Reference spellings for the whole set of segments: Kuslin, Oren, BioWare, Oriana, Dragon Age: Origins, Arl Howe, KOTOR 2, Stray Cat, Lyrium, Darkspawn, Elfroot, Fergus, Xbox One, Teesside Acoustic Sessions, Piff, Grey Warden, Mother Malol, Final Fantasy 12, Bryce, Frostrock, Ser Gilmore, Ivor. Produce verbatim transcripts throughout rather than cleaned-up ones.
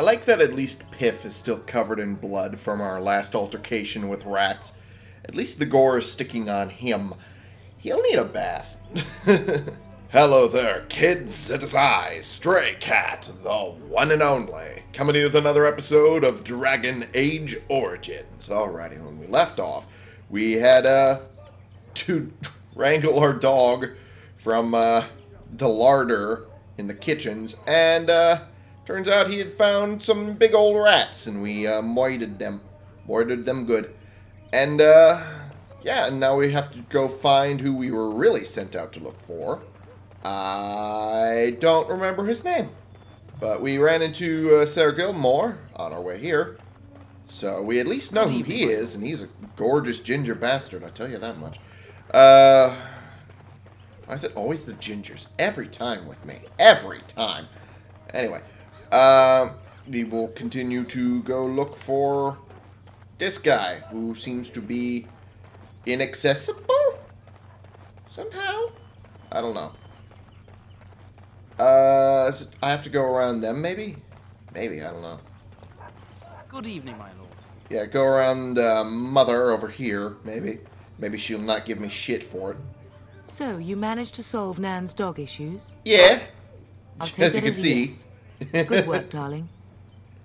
I like that at least Piff is still covered in blood from our last altercation with rats. At least the gore is sticking on him. He'll need a bath. Hello there, kids. It is I, Stray Cat, the one and only, coming here with another episode of Dragon Age Origins. Alrighty, when we left off, we had uh, to wrangle our dog from uh, the larder in the kitchens, and... Uh, turns out he had found some big old rats, and we uh, moited them. Moited them good. And, uh, yeah, and now we have to go find who we were really sent out to look for. I don't remember his name. But we ran into uh, Ser Gilmore on our way here. So we at least know who he is, and he's a gorgeous ginger bastard, I tell you that much. Uh, why is it always the gingers? Every time with me. Every time. Anyway. Uh, we will continue to go look for this guy, who seems to be inaccessible? Somehow? I don't know. Uh, so I have to go around them, maybe? Maybe, I don't know. Good evening, my lord. Yeah, go around uh, Mother over here, maybe. Maybe she'll not give me shit for it. So, you managed to solve Nan's dog issues? Yeah. I'll take as you can see. Is. Good work, darling.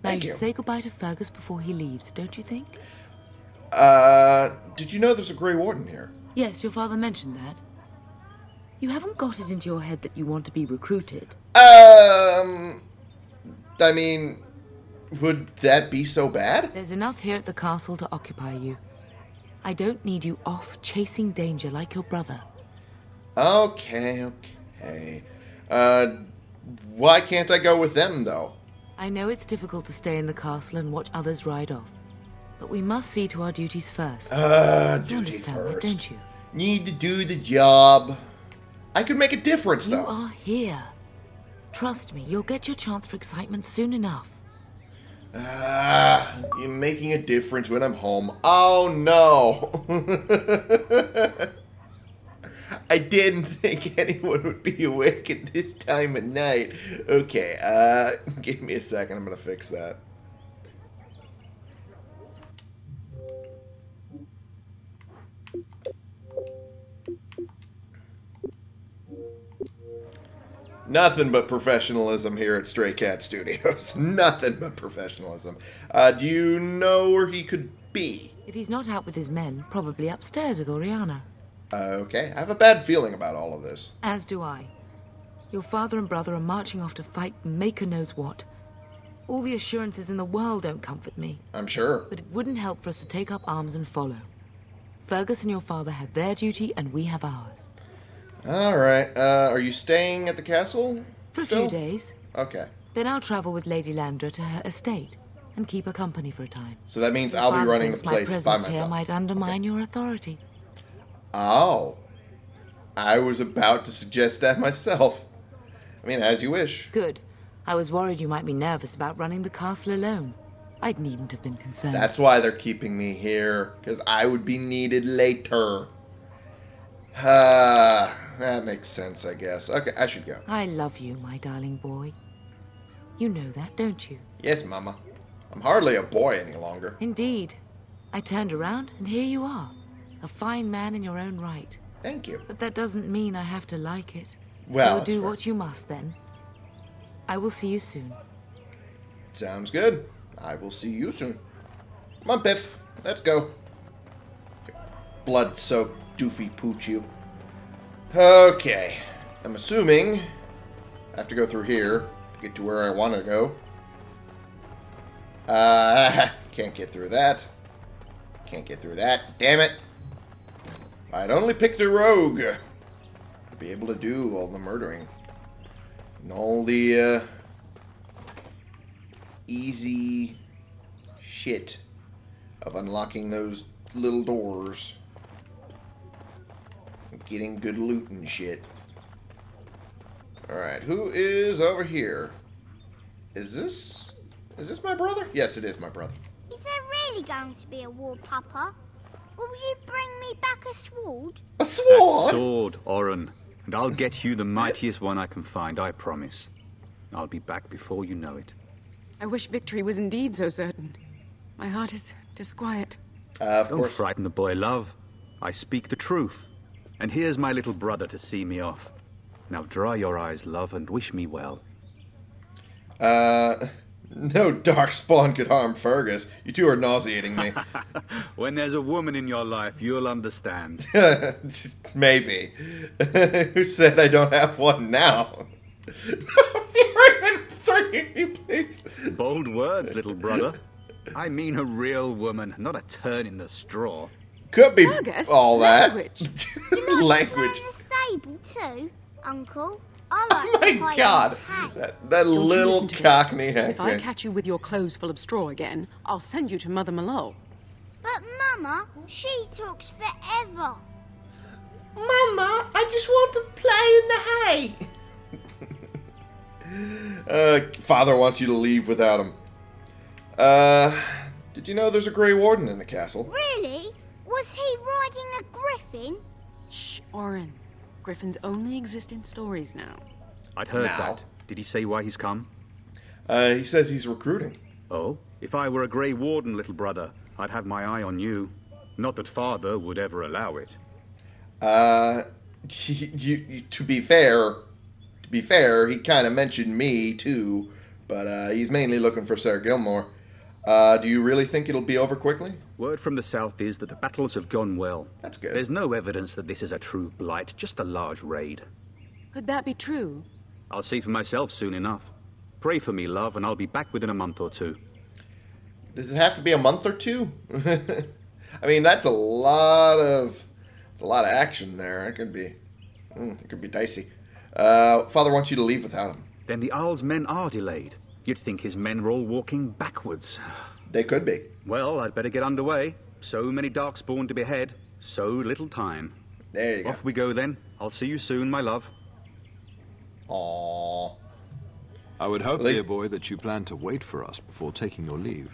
Now Thank you should say goodbye to Fergus before he leaves, don't you think? Uh, did you know there's a Grey Warden here? Yes, your father mentioned that. You haven't got it into your head that you want to be recruited. Um, I mean, would that be so bad? There's enough here at the castle to occupy you. I don't need you off chasing danger like your brother. Okay, okay. Uh... Why can't I go with them, though? I know it's difficult to stay in the castle and watch others ride off, but we must see to our duties first. Uh, duties first. Don't you? Need to do the job. I could make a difference, though. You are here. Trust me, you'll get your chance for excitement soon enough. Ah, you're making a difference when I'm home. Oh, no. I didn't think anyone would be awake at this time of night. Okay, uh, give me a second. I'm going to fix that. Nothing but professionalism here at Stray Cat Studios. Nothing but professionalism. Uh, do you know where he could be? If he's not out with his men, probably upstairs with Oriana. Okay, I have a bad feeling about all of this. As do I. Your father and brother are marching off to fight Maker knows what. All the assurances in the world don't comfort me. I'm sure. But it wouldn't help for us to take up arms and follow. Fergus and your father have their duty and we have ours. Alright, uh, are you staying at the castle? For a few days. Okay. Then I'll travel with Lady Landra to her estate and keep her company for a time. So that means I'll be running the place by myself. Here might undermine your authority. Oh, I was about to suggest that myself. I mean, as you wish. Good. I was worried you might be nervous about running the castle alone. I needn't have been concerned. That's why they're keeping me here, because I would be needed later. Uh, that makes sense, I guess. Okay, I should go. I love you, my darling boy. You know that, don't you? Yes, Mama. I'm hardly a boy any longer. Indeed. I turned around, and here you are. A fine man in your own right. Thank you. But that doesn't mean I have to like it. Well, do what you must then. I will see you soon. Sounds good. I will see you soon. Come on, Piff. Let's go. Blood-soaked doofy pooch you. Okay. I'm assuming I have to go through here to get to where I want to go. Uh, can't get through that. Can't get through that. Damn it. I'd only picked a rogue to be able to do all the murdering and all the uh, easy shit of unlocking those little doors and getting good loot and shit. Alright, who is over here? Is this... is this my brother? Yes, it is my brother. Is there really going to be a war, Papa? Will you bring me back a sword? A sword? A sword, Oren. And I'll get you the mightiest one I can find, I promise. I'll be back before you know it. I wish victory was indeed so certain. My heart is disquiet. Uh, of Don't course. frighten the boy, love. I speak the truth. And here's my little brother to see me off. Now draw your eyes, love, and wish me well. Uh, no darkspawn could harm Fergus. You two are nauseating me. When there's a woman in your life, you'll understand. Maybe. Who said I don't have one now? Please. Bold words, little brother. I mean a real woman, not a turn in the straw. Could be Fergus, all that. Language. You language. In the stable too, Uncle. I like oh my God! That, that little Cockney accent. If I catch you with your clothes full of straw again, I'll send you to Mother Malol. But Mama, she talks forever. Mama, I just want to play in the hay. Uh, father wants you to leave without him. Uh, did you know there's a Grey Warden in the castle? Really? Was he riding a griffin? Shh, Oren. Griffins only exist in stories now. I'd heard now. that. Did he say why he's come? Uh, he says he's recruiting. Oh? If I were a Grey Warden, little brother, I'd have my eye on you. Not that father would ever allow it. Uh, you, you, to be fair... To be fair, he kind of mentioned me, too, but uh, he's mainly looking for Ser Gilmore. Uh, do you really think it'll be over quickly? Word from the south is that the battles have gone well. That's good. There's no evidence that this is a true blight, just a large raid. Could that be true? I'll see for myself soon enough. Pray for me, love, and I'll be back within a month or two. Does it have to be a month or two? I mean, that's a lot of... It's a lot of action there. It could be... Mm, it could be dicey. Uh, Father wants you to leave without him. Then the Arl's men are delayed. You'd think his men were all walking backwards. They could be. Well, I'd better get underway. So many darkspawn to behead, so little time. There you Off go. Off we go then. I'll see you soon, my love. Aww. I would hope, least... dear boy, that you plan to wait for us before taking your leave.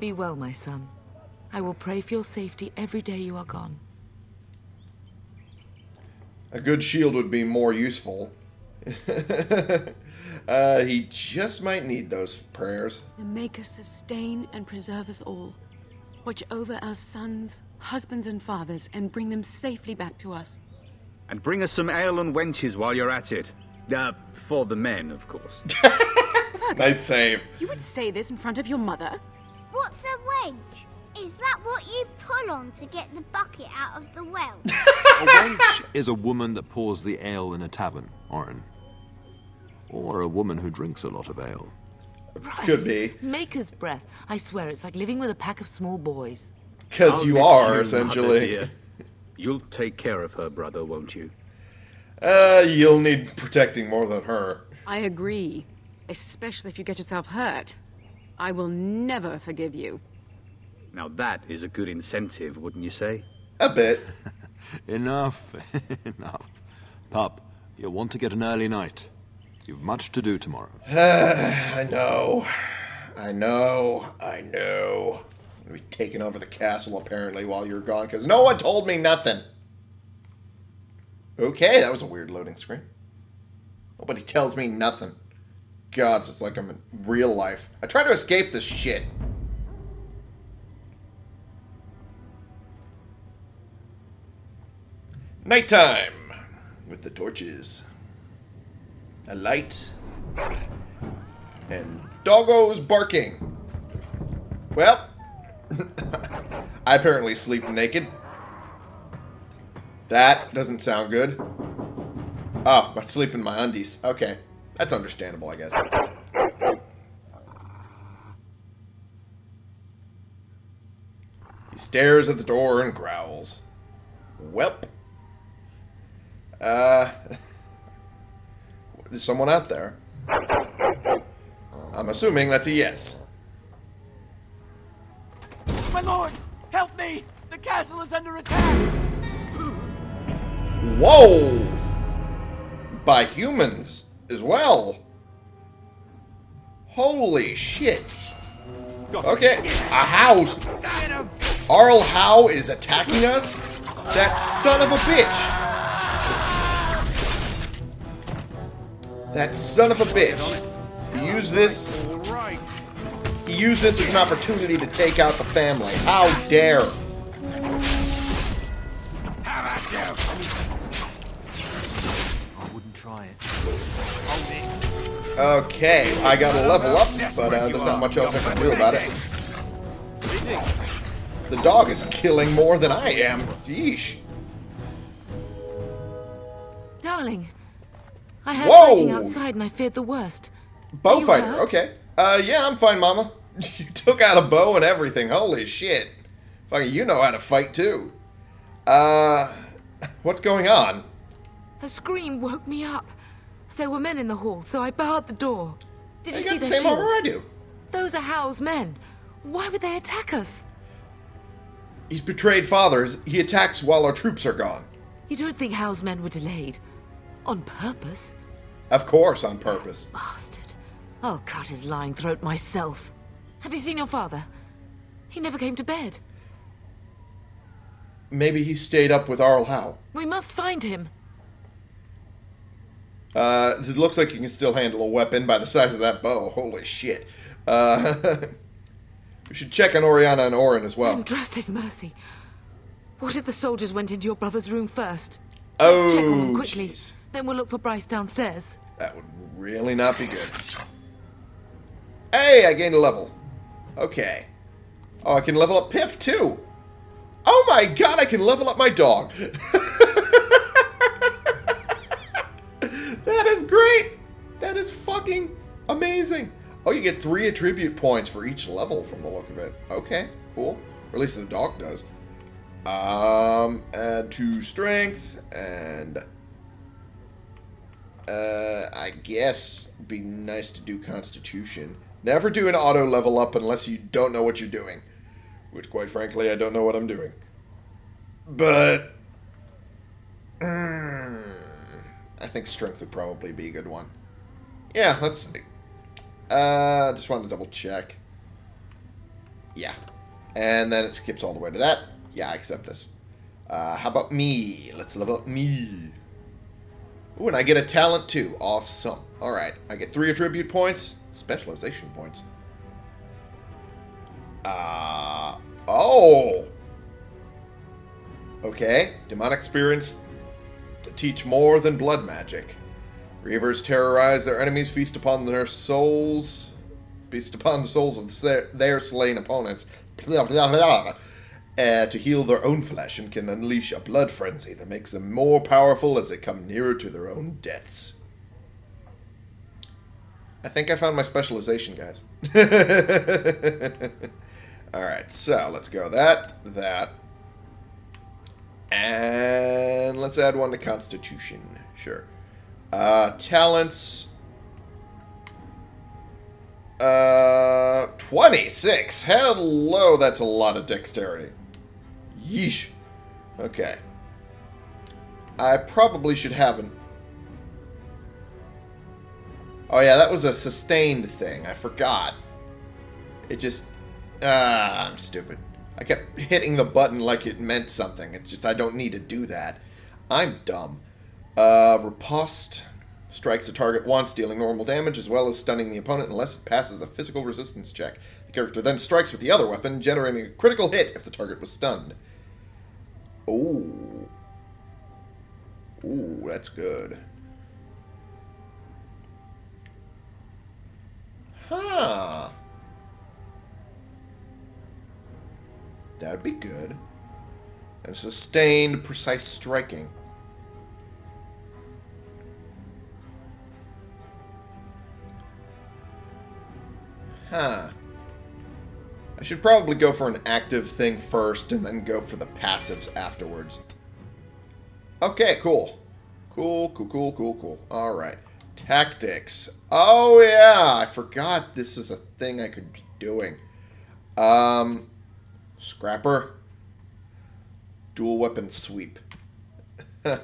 Be well, my son. I will pray for your safety every day you are gone. A good shield would be more useful. uh, he just might need those prayers. And make us sustain and preserve us all. Watch over our sons, husbands and fathers, and bring them safely back to us. And bring us some ale and wenches while you're at it. Uh, for the men, of course. Fergus, nice save. You would say this in front of your mother? What's a wench? Is that what you pull on to get the bucket out of the well? A wench is a woman that pours the ale in a tavern, Oren. Or a woman who drinks a lot of ale. Bryce, Could be. Maker's breath. I swear it's like living with a pack of small boys. Because you are, essentially. Mother, you'll take care of her, brother, won't you? Uh, you'll need protecting more than her. I agree. Especially if you get yourself hurt. I will never forgive you. Now that is a good incentive, wouldn't you say? A bit. Enough. Enough. Pup, you'll want to get an early night. You've much to do tomorrow. I know. I know. I know. I'll be taking over the castle, apparently, while you're gone, because no one told me nothing. Okay, that was a weird loading screen. Nobody tells me nothing. God, it's like I'm in real life. I try to escape this shit. Nighttime with the torches, a light, and doggos barking. Well, I apparently sleep naked. That doesn't sound good. Oh, I sleep in my undies. Okay, that's understandable, I guess. He stares at the door and growls. Welp. Uh, there's someone out there. I'm assuming that's a yes. My lord, help me! The castle is under attack! Whoa! By humans as well. Holy shit. Okay, a house! Arl Howe is attacking us? That son of a bitch! That son of a bitch. Use this use this as an opportunity to take out the family. How dare! How about you? I wouldn't try it. Okay, I gotta level up, but uh, there's not much else I can do about it. The dog is killing more than I am. Jeesh. Darling, I had Whoa. fighting outside and I feared the worst. Bow fighter, hurt? Okay. Uh, yeah, I'm fine, Mama. You took out a bow and everything. Holy shit. Fucking, you know how to fight, too. Uh, what's going on? The scream woke me up. There were men in the hall, so I barred the door. Did you, you got see the same armor I do. Those are Howe's men. Why would they attack us? He's betrayed fathers. He attacks while our troops are gone. You don't think Howe's men were delayed? On purpose? Of course, on purpose. That bastard. I'll cut his lying throat myself. Have you seen your father? He never came to bed. Maybe he stayed up with Arl Howe. We must find him. Uh, it looks like you can still handle a weapon by the size of that bow. Holy shit. Uh, we should check on Oriana and Oren as well. And trust his mercy. What if the soldiers went into your brother's room first? Oh, let's check on them quickly. Geez. Then we'll look for Bryce downstairs. That would really not be good. Hey, I gained a level. Okay. Oh, I can level up Piff, too. Oh my god, I can level up my dog. That is great. That is fucking amazing. Oh, you get three attribute points for each level from the look of it. Okay, cool. Or at least the dog does. Um, add to strength and... Uh, I guess it'd be nice to do Constitution. Never do an auto level up unless you don't know what you're doing. Which, quite frankly, I don't know what I'm doing. But... Mm, I think Strength would probably be a good one. Yeah, let's see. Uh, just wanted to double check. Yeah. And then it skips all the way to that. Yeah, I accept this. Uh, how about me? Let's level up me. Ooh, and I get a talent too. Awesome. Alright, I get three attribute points. Specialization points. Uh, oh! Okay. Demonic spirits teach more than blood magic. Reavers terrorize their enemies, feast upon their souls. Feast upon the souls of their slain opponents. Blah, blah, blah. Uh, to heal their own flesh and can unleash a blood frenzy that makes them more powerful as they come nearer to their own deaths. I think I found my specialization, guys. Alright, so let's go that, that, and let's add one to Constitution. Sure. Uh, talents. Uh, twenty-six. Hello, that's a lot of dexterity. Yeesh. Okay. I probably should have an... Oh yeah, that was a sustained thing. I forgot. It just... Ah, I'm stupid. I kept hitting the button like it meant something. It's just I don't need to do that. I'm dumb. Uh, riposte strikes a target once, dealing normal damage as well as stunning the opponent unless it passes a physical resistance check. The character then strikes with the other weapon, generating a critical hit if the target was stunned. Ooh. Ooh, that's good. Huh. That would be good. And sustained, precise striking. Huh. I should probably go for an active thing first and then go for the passives afterwards. Okay, cool. Cool, cool, cool, cool, cool. Alright. Tactics. Oh, yeah! I forgot this is a thing I could be doing. Um, Scrapper. Dual weapon sweep. uh,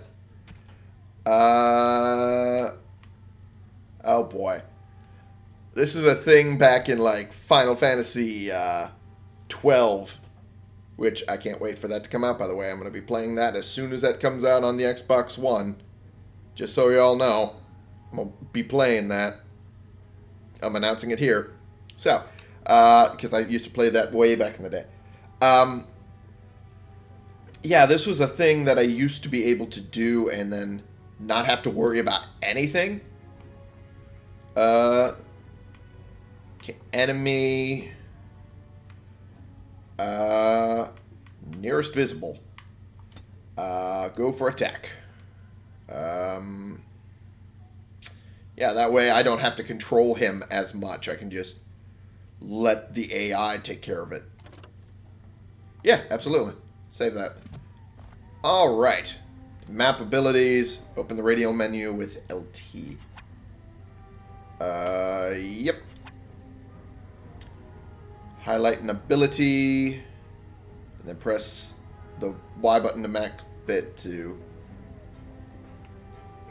oh, boy. This is a thing back in, like, Final Fantasy uh, twelve, which I can't wait for that to come out, by the way. I'm going to be playing that as soon as that comes out on the Xbox One. Just so you all know, I'm going to be playing that. I'm announcing it here. So, because uh, I used to play that way back in the day. Um, yeah, this was a thing that I used to be able to do and then not have to worry about anything. Uh, okay, enemy. Uh, nearest visible. Uh, go for attack. Um, yeah, that way I don't have to control him as much. I can just let the A I take care of it. Yeah, absolutely. Save that. All right. Map abilities. Open the radial menu with L T. Uh, yep. Highlight an ability. And then press the Y button to max it to...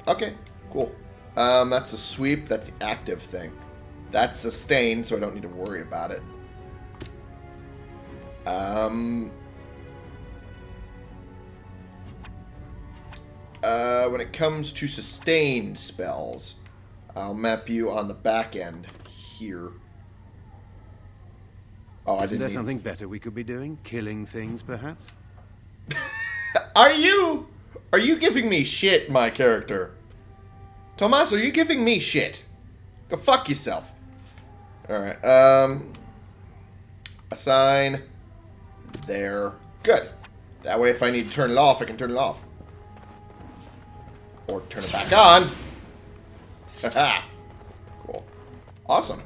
Okay, cool. Um, that's a sweep. That's the active thing. That's sustained, so I don't need to worry about it. Um... Uh, when it comes to sustained spells, I'll map you on the back end here. Oh, I didn't. Is there something better we could be doing? Killing things, perhaps? Are you? Are you giving me shit, my character? Tomas, are you giving me shit? Go fuck yourself. Alright, um... assign... there. Good. That way if I need to turn it off, I can turn it off. Or turn it back on. Haha. Cool. Awesome.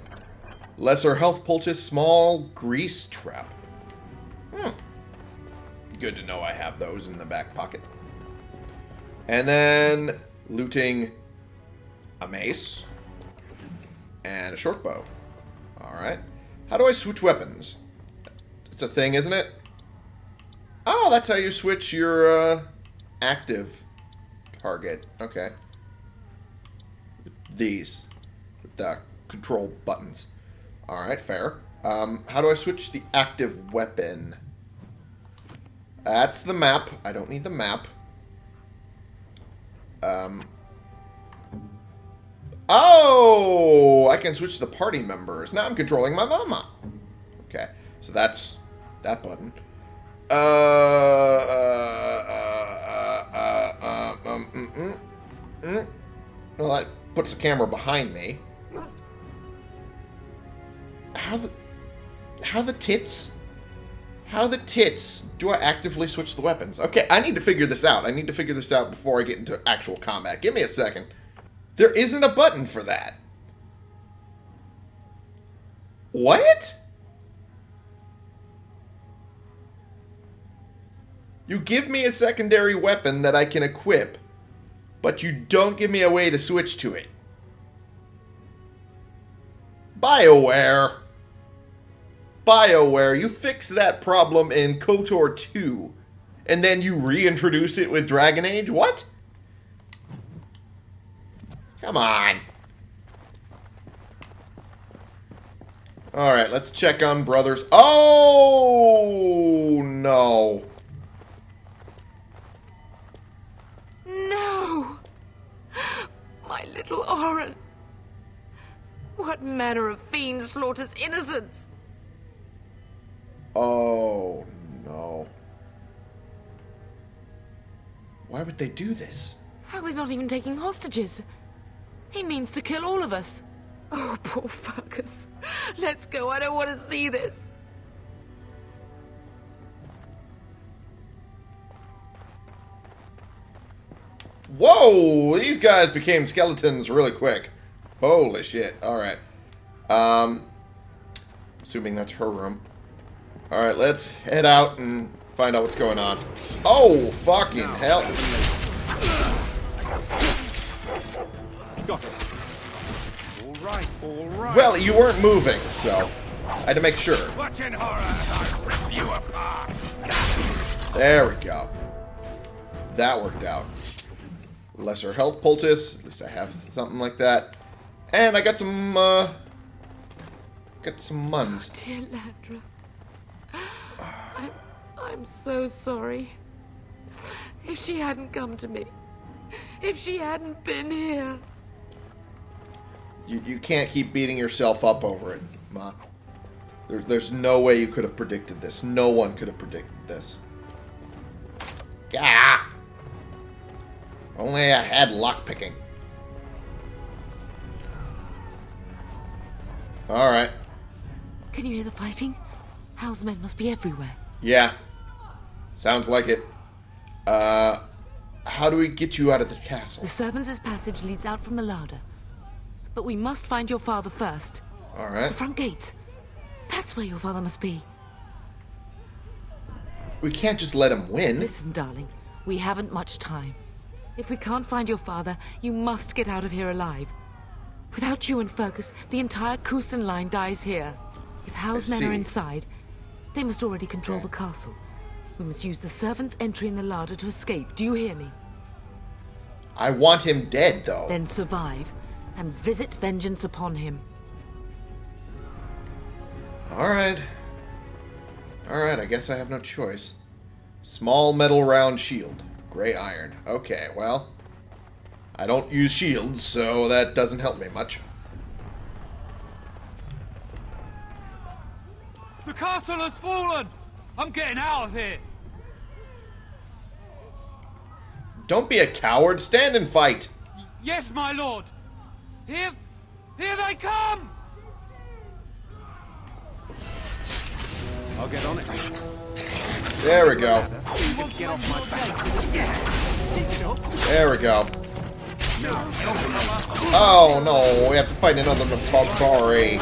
Lesser health poultice, small grease trap. Hmm. Good to know I have those in the back pocket. And then looting a mace and a short bow. Alright. How do I switch weapons? It's a thing, isn't it? Oh, that's how you switch your uh, active target. Okay. These. With the control buttons. Alright, fair. Um, how do I switch the active weapon? That's the map. I don't need the map. Um. Oh! I can switch the party members. Now I'm controlling my mama. Okay. So that's that button. Uh... Uh... Uh... uh Um, um, mm, mm, mm. Well, that puts the camera behind me. How the... How the tits? How the tits do I actively switch the weapons? Okay, I need to figure this out. I need to figure this out before I get into actual combat. Give me a second. There isn't a button for that. What? You give me a secondary weapon that I can equip, but you don't give me a way to switch to it. BioWare! BioWare, you fix that problem in KOTOR two, and then you reintroduce it with Dragon Age? What? Come on. Alright, let's check on brothers. Oh, no. No! My little Oren. What manner of fiend slaughters innocents? Oh, no. Why would they do this? How is not even taking hostages? He means to kill all of us. Oh, poor Fergus. Let's go. I don't want to see this. Whoa! These guys became skeletons really quick. Holy shit. Alright. Um, assuming that's her room. Alright, let's head out and find out what's going on. Oh, fucking hell. Got it. All right, all right. Well, you weren't moving, so I had to make sure. Watch in horror as I rip you apart. There we go. That worked out. Lesser health poultice. At least I have something like that. And I got some, uh... got some muns. Oh, dear Landra. I'm, I'm so sorry. If she hadn't come to me. If she hadn't been here. You, you can't keep beating yourself up over it, Ma. There, there's no way you could have predicted this. No one could have predicted this. Yeah. Only I had lockpicking. All right. Can you hear the fighting? Hal's men must be everywhere. Yeah. Sounds like it. Uh, how do we get you out of the castle? The servants' passage leads out from the larder. But we must find your father first. All right. The front gates. That's where your father must be. We can't just let him win. Listen, darling. We haven't much time. If we can't find your father, you must get out of here alive. Without you and Fergus, the entire Kuslin line dies here. If Hal's men are inside, they must already control okay. the castle. We must use the servant's entry in the larder to escape. Do you hear me? I want him dead, though. Then survive, and visit vengeance upon him. Alright. Alright, I guess I have no choice. Small metal round shield. Grey iron. Okay, well, I don't use shields, so that doesn't help me much. The castle has fallen! I'm getting out of here! Don't be a coward. Stand and fight! Yes, my lord! Here... here they come! I'll get on it. There we go. There we go. Oh no, we have to fight another Barbari.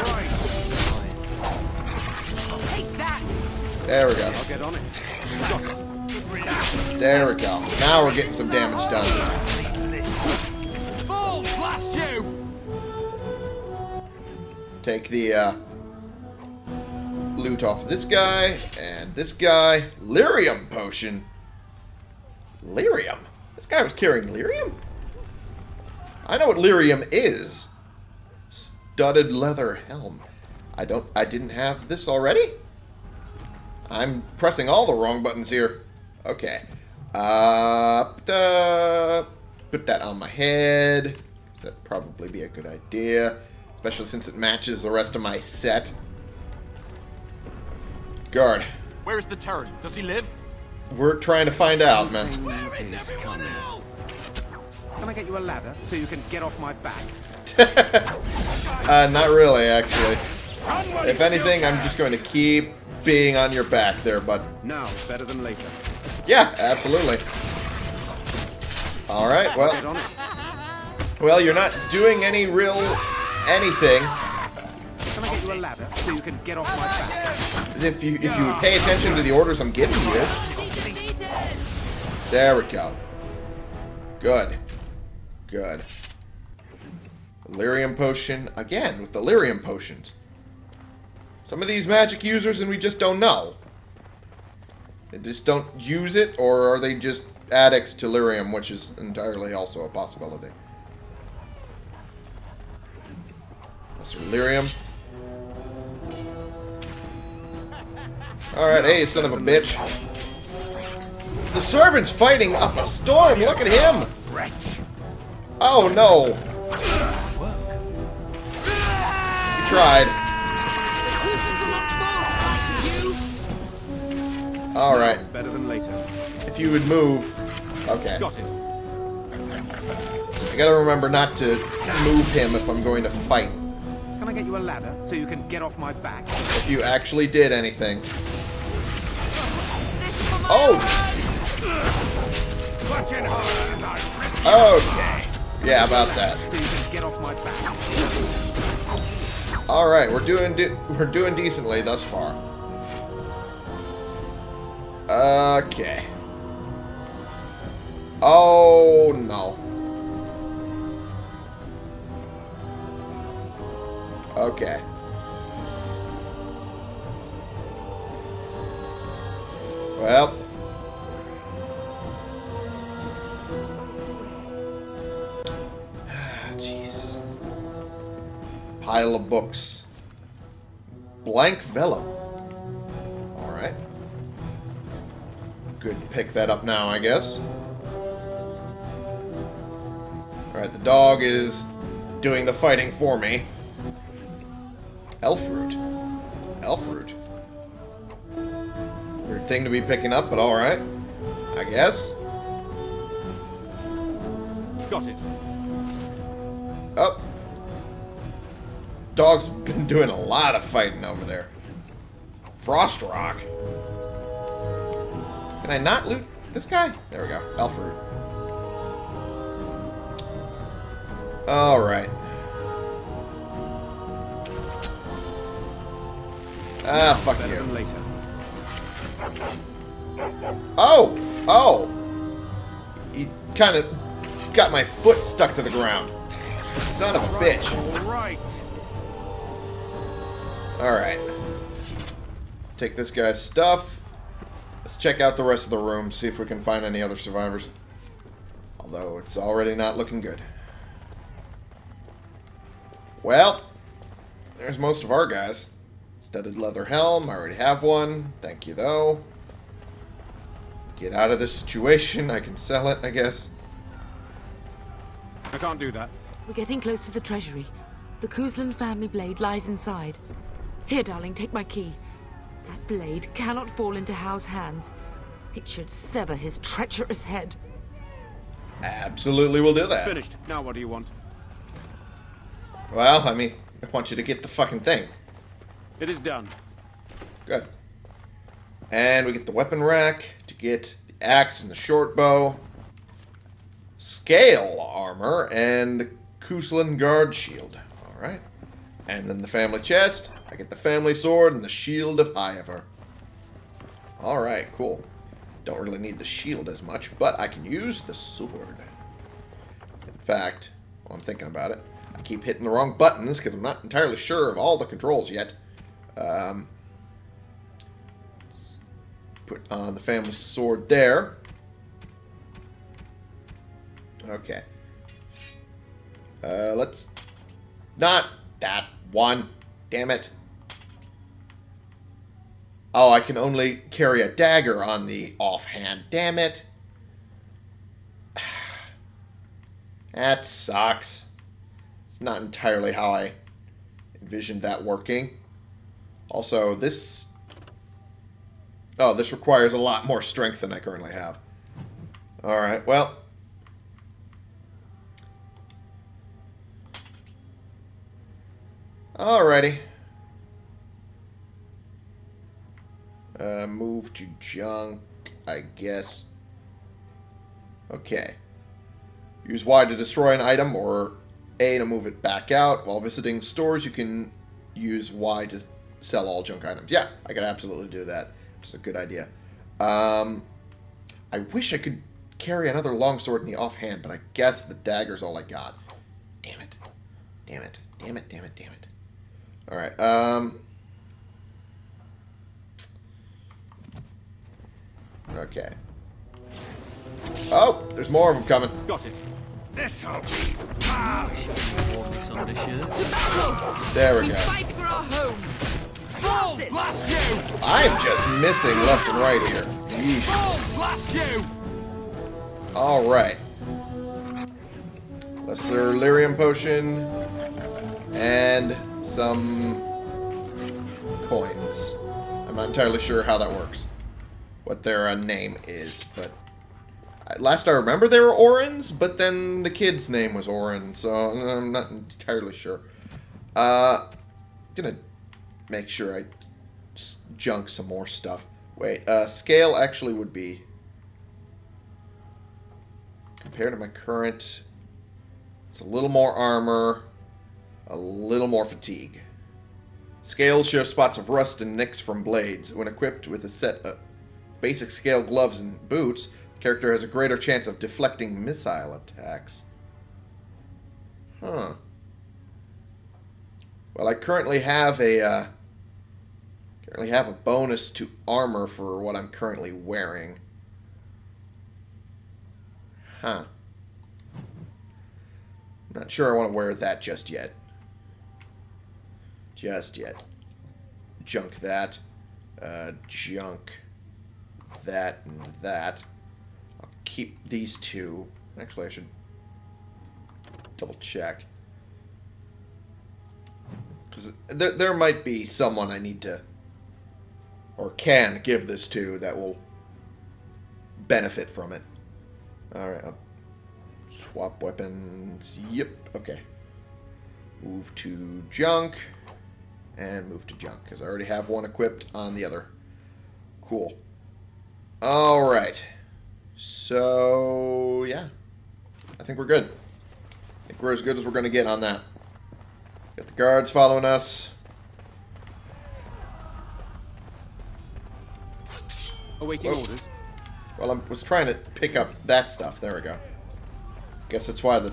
There we go. There we go. Now we're getting some damage done. Take the uh, loot off this guy and this guy. Lyrium potion. Lyrium? This guy was carrying lyrium? I know what lyrium is. Studded leather helm. I don't I didn't have this already? I'm pressing all the wrong buttons here. Okay. Uh, put that on my head. That'd probably be a good idea. Especially since it matches the rest of my set. Guard. Where is the Terran? Does he live? We're trying to find out, man. Where is everyone else? Can I get you a ladder so you can get off my back? uh, not really, actually. If anything, I'm just going to keep being on your back there, bud. Now, better than later. Yeah, absolutely. All right, well. Well, you're not doing any real anything. Can I get you a ladder so you can get off my back? If you if you would pay attention to the orders I'm giving you. There we go. Good. Good. Lyrium potion. Again, with the lyrium potions. Some of these magic users and we just don't know. They just don't use it, or are they just addicts to lyrium, which is entirely also a possibility. That's lyrium. Alright, hey, son of a bitch. The servant's fighting up a storm. Look at him. Oh, no. He tried. All right. It's better than later. If you would move, okay. Got it. I gotta remember not to move him if I'm going to fight. Can I get you a ladder so you can get off my back? If you actually did anything. Oh. Oh. Yeah, about that. So you can get off my back. All right, we're doing de we're doing decently thus far. Okay. Oh, no. Okay. Well. Jeez. Pile of books. Blank vellum. Good to pick that up now, I guess. Alright, the dog is doing the fighting for me. Elfroot. Elfroot. Elfroot. Weird thing to be picking up, but alright. I guess. Got it. Oh. Dog's been doing a lot of fighting over there. Frostrock. Can I not loot this guy? There we go. Elfroot. Alright. Ah, fuck you. Oh! Oh! He kind of got my foot stuck to the ground. Son of a bitch. Alright. Take this guy's stuff. Let's check out the rest of the room, see if we can find any other survivors. Although, it's already not looking good. Well, there's most of our guys. Studded leather helm, I already have one. Thank you, though. Get out of this situation. I can sell it, I guess. I can't do that. We're getting close to the treasury. The Kuslin family blade lies inside. Here, darling, take my key. That blade cannot fall into Howe's hands. It should sever his treacherous head. Absolutely, we'll do that. Finished. Now what do you want? Well, I mean, I want you to get the fucking thing. It is done. Good. And we get the weapon rack to get the axe and the short bow, scale armor, and the Kuslin guard shield. Alright. And then the family chest. I get the family sword and the shield of Ivor. Alright, cool. Don't really need the shield as much, but I can use the sword. In fact, while I'm thinking about it, I keep hitting the wrong buttons because I'm not entirely sure of all the controls yet. Um, let's put on the family sword there. Okay. Uh, let's... Not that one. Damn it. Oh, I can only carry a dagger on the offhand. Damn it. That sucks. It's not entirely how I envisioned that working. Also, this... Oh, this requires a lot more strength than I currently have. Alright, well... Alrighty. Uh, move to junk, I guess. Okay. Use Y to destroy an item, or A to move it back out. While visiting stores, you can use Y to... sell all junk items. Yeah, I could absolutely do that. It's a good idea. Um, I wish I could carry another longsword in the offhand, but I guess the dagger's all I got. Damn it. Damn it. Damn it. Damn it. Damn it. All right. Um, okay. Oh, there's more of them coming. Got it. This There we go. Fight for our home. I'm just missing left and right here. Yeesh. Alright. Lesser Lyrium potion. And some coins. I'm not entirely sure how that works. What their uh, name is. But last I remember they were Orens, but then the kid's name was Oren. So I'm not entirely sure. Uh, I'm gonna... Make sure I junk some more stuff. Wait, uh, scale actually would be... Compared to my current... It's a little more armor, a little more fatigue. Scales show spots of rust and nicks from blades. When equipped with a set of basic scale gloves and boots, the character has a greater chance of deflecting missile attacks. Huh. Well, I currently have a uh, currently have a bonus to armor for what I'm currently wearing. Huh. Not sure I want to wear that just yet. Just yet. Junk that. Uh, junk that and that. I'll keep these two. Actually, I should double check. There, there might be someone I need to or can give this to that will benefit from it. Alright, I'll swap weapons. Yep, okay. Move to junk. And move to junk, because I already have one equipped on the other. Cool. Alright. So, yeah. I think we're good. I think we're as good as we're going to get on that. Got the guards following us. Awaiting Whoa. orders. Well, I was trying to pick up that stuff. There we go. Guess that's why the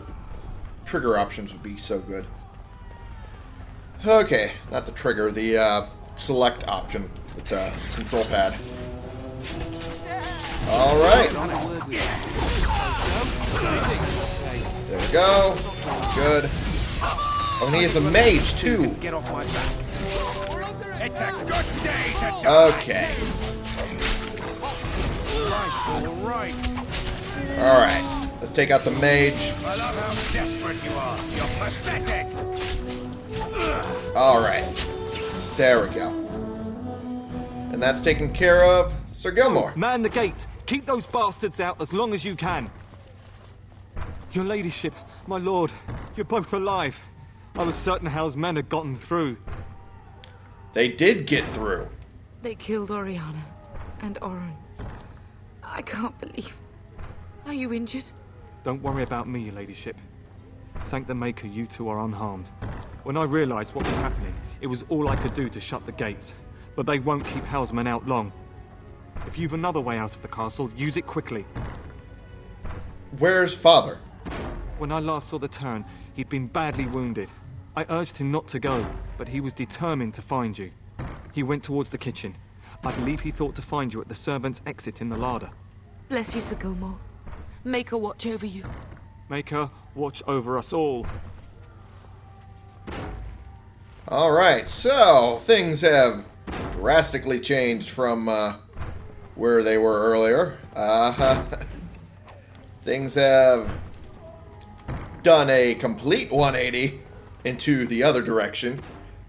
trigger options would be so good. Okay, not the trigger, the uh, select option with the control pad. All right. There we go. Good. Oh, and he is a mage too. Okay. All right. Let's take out the mage. I love how desperate you are. You're pathetic. All right. There we go. And that's taken care of. Ser Gilmore. Man the gates. Keep those bastards out as long as you can. Your ladyship, my lord, you're both alive. I was certain Hal's men had gotten through. They did get through. They killed Oriana and Oren. I can't believe. Are you injured? Don't worry about me, your ladyship. Thank the Maker you two are unharmed. When I realized what was happening, it was all I could do to shut the gates. But they won't keep Hal's men out long. If you've another way out of the castle, use it quickly. Where's father? When I last saw the Tern, he'd been badly wounded. I urged him not to go, but he was determined to find you. He went towards the kitchen. I believe he thought to find you at the servants' exit in the larder. Bless you, Ser Gilmore. Maker watch over you. Maker watch over us all. Alright, so things have drastically changed from uh, where they were earlier. Uh, things have done a complete one eighty into the other direction.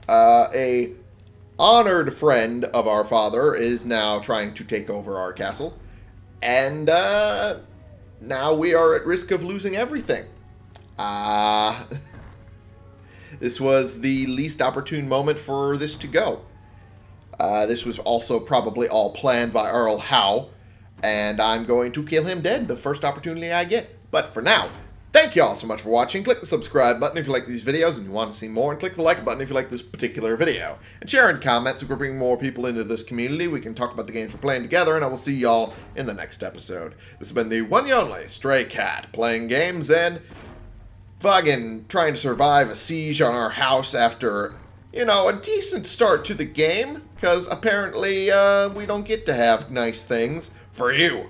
Uh, a honored friend of our father is now trying to take over our castle. And uh, now we are at risk of losing everything. Uh, this was the least opportune moment for this to go. Uh, this was also probably all planned by Arl Howe, and I'm going to kill him dead the first opportunity I get. But for now, thank you all so much for watching. Click the subscribe button if you like these videos and you want to see more, and click the like button if you like this particular video. And share and comment so we can bring more people into this community. We can talk about the games we're playing together, and I will see y'all in the next episode. This has been the one and only Stray Cat, playing games and fucking trying to survive a siege on our house after, you know, a decent start to the game, because apparently uh, we don't get to have nice things for you.